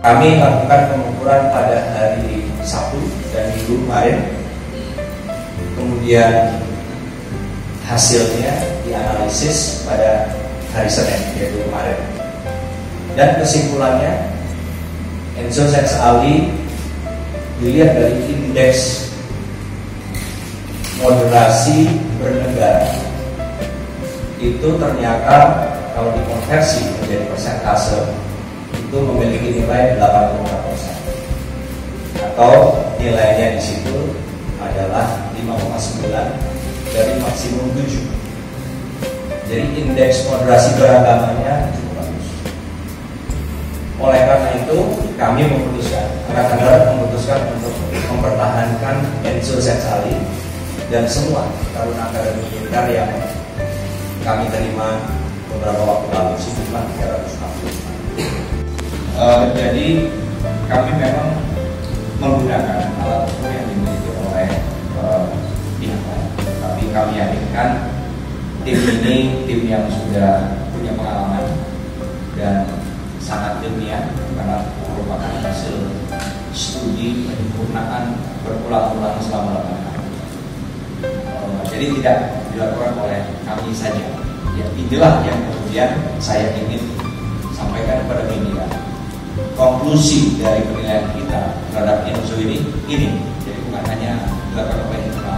Kami melakukan pengukuran pada hari Sabtu dan Minggu kemarin. Kemudian hasilnya dianalisis pada hari Senin, yaitu kemarin. Dan kesimpulannya, Enzo Zenz Allie dilihat dari indeks moderasi bernegara. Itu ternyata kalau dikonversi menjadi persentase itu memiliki nilai 84% atau nilainya di situ adalah 5,9 dari maksimum 7. Jadi indeks moderasi beragamanya cukup bagus. Oleh karena itu kami memutuskan, Angkatan Darat memutuskan untuk mempertahankan Enzo Zenz Allie dan semua taruna akademi militer yang kami terima beberapa waktu lalu sejumlah 360. Jadi kami memang menggunakan alat ukur yang dimiliki oleh pihak lain. Tapi kami yakinkan tim ini tim yang sudah punya pengalaman dan sangat ilmiah karena merupakan hasil studi penyempurnaan berulang-ulang selama 8 tahun. Jadi tidak dilakukan oleh kami saja. Ya, inilah yang kemudian saya ingin sampaikan kepada media. Konklusi dari penilaian kita terhadap Enzo ini. Jadi bukan hanya dilakukan oleh internal.